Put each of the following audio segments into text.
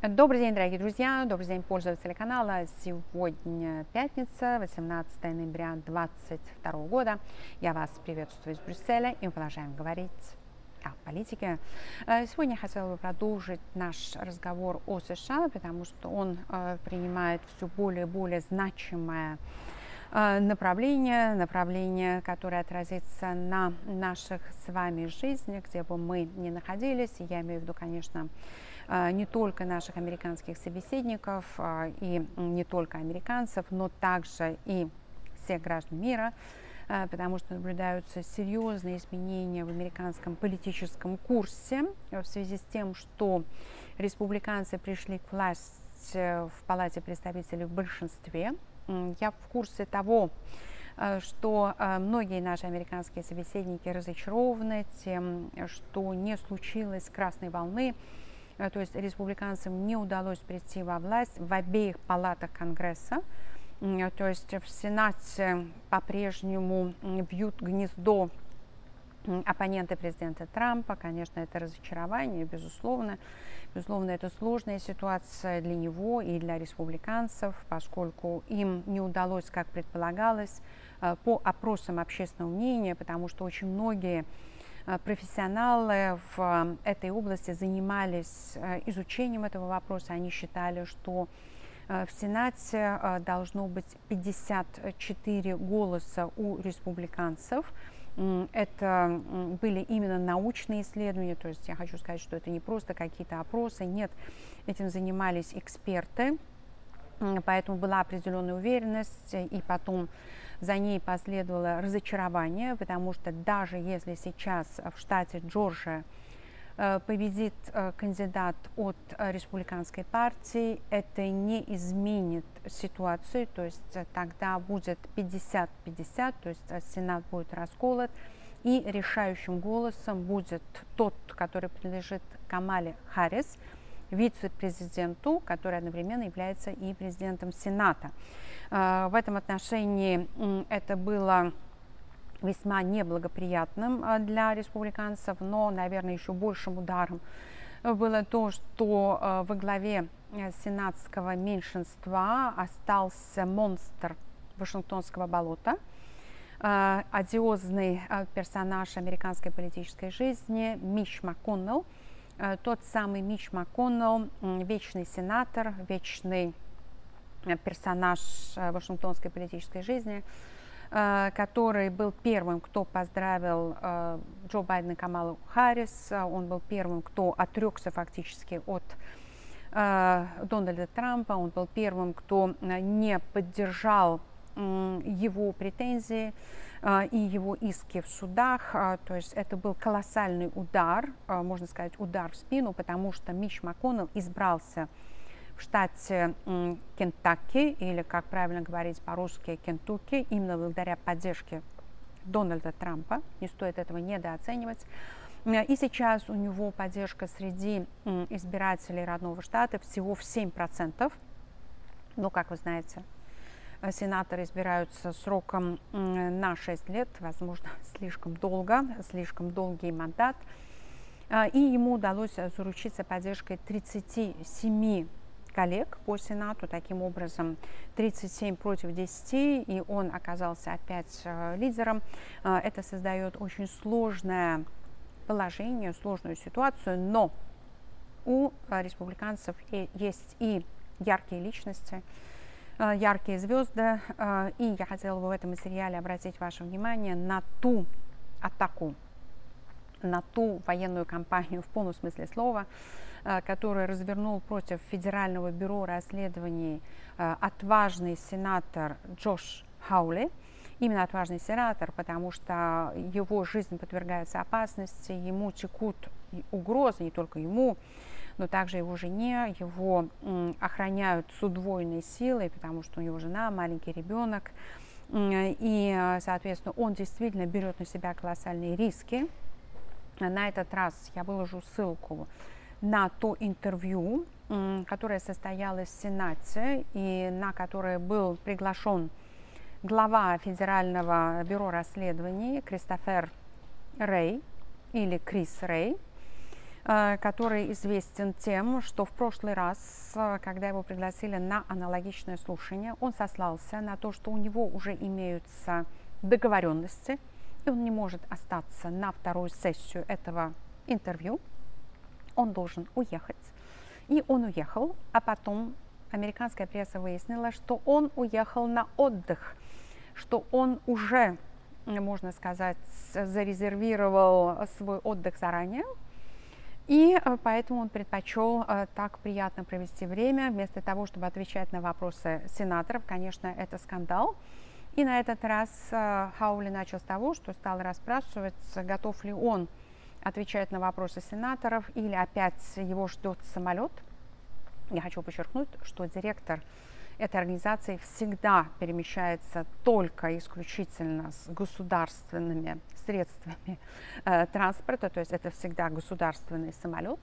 Добрый день, дорогие друзья, добрый день, пользователи канала. Сегодня пятница, 18 ноября 2022 года. Я вас приветствую из Брюсселя, и мы продолжаем говорить о политике. Сегодня я хотела бы продолжить наш разговор о США, потому что он принимает все более и более значимое направление, которое отразится на наших с вами жизнях, где бы мы ни находились. Я имею в виду, конечно, не только наших американских собеседников и не только американцев, но также и всех граждан мира, потому что наблюдаются серьезные изменения в американском политическом курсе в связи с тем, что республиканцы пришли к власти в Палате представителей в большинстве. Я в курсе того, что многие наши американские собеседники разочарованы тем, что не случилось красной волны, то есть республиканцам не удалось прийти во власть в обеих палатах Конгресса, то есть в Сенате по-прежнему бьют гнездо оппоненты президента Трампа. Конечно, это разочарование, безусловно. Безусловно, это сложная ситуация для него и для республиканцев, поскольку им не удалось, как предполагалось, по опросам общественного мнения, потому что очень многие профессионалы в этой области занимались изучением этого вопроса. Они считали, что в Сенате должно быть 54 голоса у республиканцев. Это были именно научные исследования, то есть я хочу сказать, что это не просто какие-то опросы, нет, этим занимались эксперты, поэтому была определенная уверенность, и потом за ней последовало разочарование, потому что даже если сейчас в штате Джорджия победит кандидат от республиканской партии, это не изменит ситуацию, то есть тогда будет 50-50, то есть Сенат будет расколот, и решающим голосом будет тот, который принадлежит Камале Харрис, вице-президенту, который одновременно является и президентом Сената. В этом отношении это было весьма неблагоприятным для республиканцев, но, наверное, еще большим ударом было то, что во главе сенатского меньшинства остался монстр Вашингтонского болота, одиозный персонаж американской политической жизни Мич МакКоннелл, тот самый Мич МакКоннелл, вечный сенатор, вечный персонаж вашингтонской политической жизни, который был первым, кто поздравил Джо Байдена и Камалу Харрис. Он был первым, кто отрекся фактически от Дональда Трампа. Он был первым, кто не поддержал его претензии и его иски в судах. То есть это был колоссальный удар, можно сказать, удар в спину, потому что Мич МакКоннелл избрался в штате Кентукки, или, как правильно говорить по-русски, Кентукки, именно благодаря поддержке Дональда Трампа. Не стоит этого недооценивать. И сейчас у него поддержка среди избирателей родного штата всего в 7%. Но, как вы знаете, сенаторы избираются сроком на 6 лет, возможно, слишком долго, слишком долгий мандат. И ему удалось заручиться поддержкой 37 коллег по Сенату, таким образом 37 против 10, и он оказался опять лидером. Это создает очень сложное положение, сложную ситуацию, но у республиканцев есть и яркие личности, яркие звезды, и я хотела бы в этом материале обратить ваше внимание на ту атаку, на ту военную кампанию в полном смысле слова, которую развернул против Федерального бюро расследований отважный сенатор Джош Хоули. Именно отважный сенатор, потому что его жизнь подвергается опасности, ему текут угрозы, не только ему, но также его жене, его охраняют с удвоенной силой, потому что у него жена, маленький ребенок, и, соответственно, он действительно берет на себя колоссальные риски. На этот раз я выложу ссылку на то интервью, которое состоялось в Сенате и на которое был приглашен глава Федерального бюро расследований Кристофер Рэй, или Крис Рэй. который известен тем, что в прошлый раз, когда его пригласили на аналогичное слушание, он сослался на то, что у него уже имеются договоренности, и он не может остаться на вторую сессию этого интервью. Он должен уехать. И он уехал, а потом американская пресса выяснила, что он уехал на отдых, что он уже, можно сказать, зарезервировал свой отдых заранее, и поэтому он предпочел так приятно провести время, вместо того, чтобы отвечать на вопросы сенаторов. Конечно, это скандал. И на этот раз Хоули начал с того, что стал расспрашивать, готов ли он отвечать на вопросы сенаторов или опять его ждет самолет. Я хочу подчеркнуть, что директор этой организации всегда перемещается только исключительно с государственными средствами транспорта, то есть это всегда государственный самолет.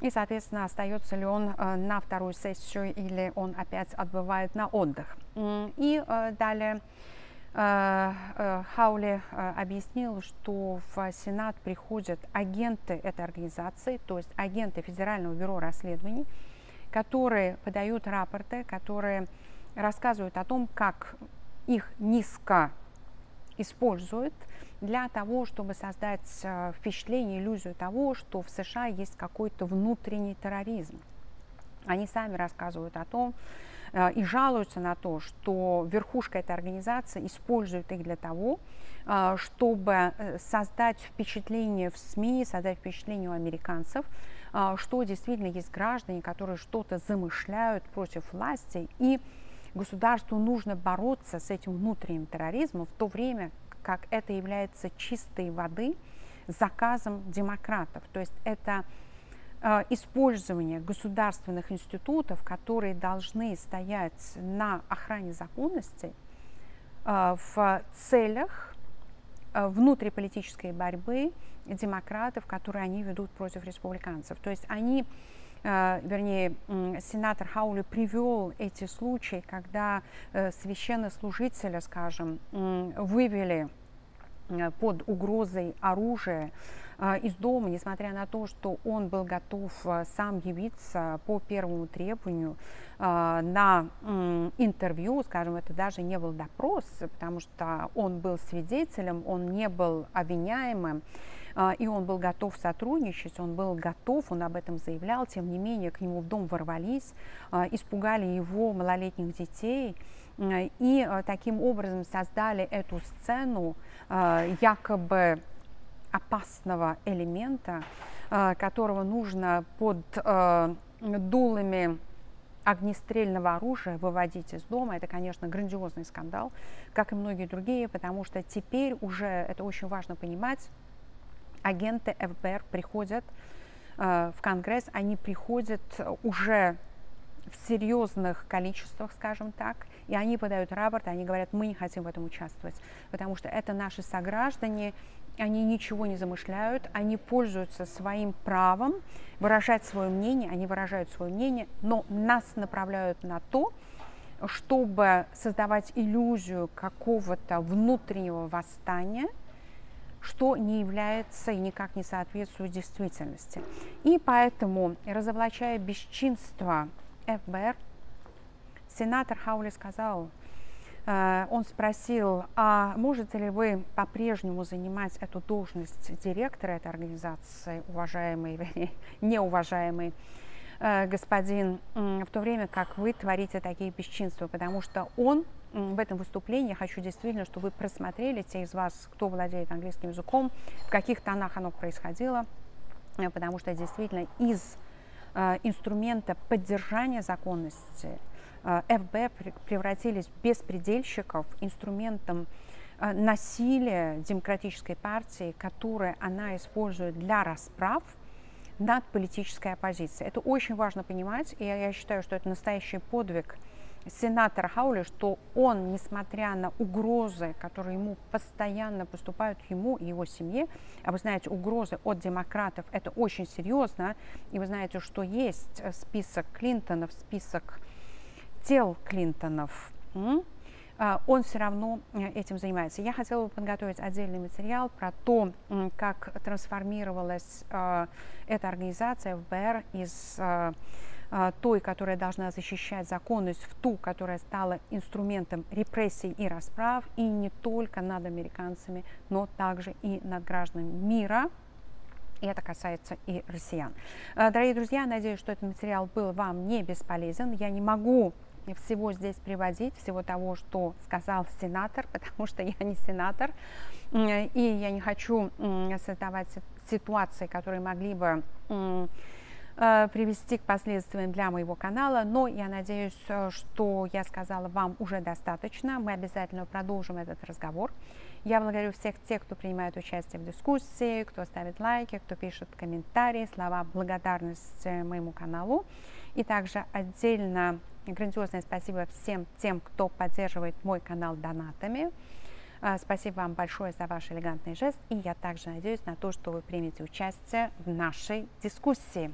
И, соответственно, остается ли он на вторую сессию или он опять отбывает на отдых. И далее Хоули объяснил, что в Сенат приходят агенты этой организации, то есть агенты Федерального бюро расследований, которые подают рапорты, которые рассказывают о том, как их низко используют для того, чтобы создать впечатление, иллюзию того, что в США есть какой-то внутренний терроризм. Они сами рассказывают о том и жалуются на то, что верхушка этой организации использует их для того, чтобы создать впечатление в СМИ, создать впечатление у американцев, что действительно есть граждане, которые что-то замышляют против власти, и государству нужно бороться с этим внутренним терроризмом, в то время как это является чистой воды заказом демократов. То есть это использование государственных институтов, которые должны стоять на охране законности в целях внутриполитической борьбы демократов, которые они ведут против республиканцев. То есть они, вернее, сенатор Хоули привел эти случаи, когда священнослужителя, скажем, вывели под угрозой оружия из дома, несмотря на то, что он был готов сам явиться по первому требованию на интервью, скажем, это даже не был допрос, потому что он был свидетелем, он не был обвиняемым, и он был готов сотрудничать, он был готов, он об этом заявлял, тем не менее к нему в дом ворвались, испугали его малолетних детей, и таким образом создали эту сцену якобы опасного элемента, которого нужно под дулами огнестрельного оружия выводить из дома. Это, конечно, грандиозный скандал, как и многие другие, потому что теперь уже, это очень важно понимать, агенты ФБР приходят в Конгресс, они приходят уже в серьезных количествах, скажем так, и они подают рапорт, они говорят, мы не хотим в этом участвовать, потому что это наши сограждане, они ничего не замышляют, они пользуются своим правом выражать свое мнение, они выражают свое мнение, но нас направляют на то, чтобы создавать иллюзию какого-то внутреннего восстания, что не является и никак не соответствует действительности. И поэтому, разоблачая бесчинство ФБР, сенатор Хоули сказал, он спросил, а можете ли вы по-прежнему занимать эту должность директора этой организации, уважаемый, вернее, неуважаемый господин, в то время как вы творите такие бесчинства, потому что он в этом выступлении, я хочу действительно, чтобы вы просмотрели, те из вас, кто владеет английским языком, в каких тонах оно происходило, потому что действительно из инструмента поддержания законности ФБР превратились в беспредельщиков, инструментом насилия демократической партии, которое она использует для расправ над политической оппозицией. Это очень важно понимать, и я считаю, что это настоящий подвиг сенатора Хоули, что он, несмотря на угрозы, которые ему постоянно поступают, ему и его семье, а вы знаете, угрозы от демократов, это очень серьезно, и вы знаете, что есть список Клинтонов, список тел Клинтонов, он все равно этим занимается. Я хотела бы подготовить отдельный материал про то, как трансформировалась эта организация ФБР из той, которая должна защищать законность, в ту, которая стала инструментом репрессий и расправ, и не только над американцами, но также и над гражданами мира. И это касается и россиян. Дорогие друзья, надеюсь, что этот материал был вам не бесполезен. Я не могу всего здесь приводить, всего того, что сказал сенатор, потому что я не сенатор, и я не хочу создавать ситуации, которые могли бы привести к последствиям для моего канала, но я надеюсь, что я сказала вам уже достаточно. Мы обязательно продолжим этот разговор. Я благодарю всех тех, кто принимает участие в дискуссии, кто ставит лайки, кто пишет комментарии, слова благодарности моему каналу. И также отдельно грандиозное спасибо всем тем, кто поддерживает мой канал донатами. Спасибо вам большое за ваш элегантный жест, и я также надеюсь на то, что вы примете участие в нашей дискуссии.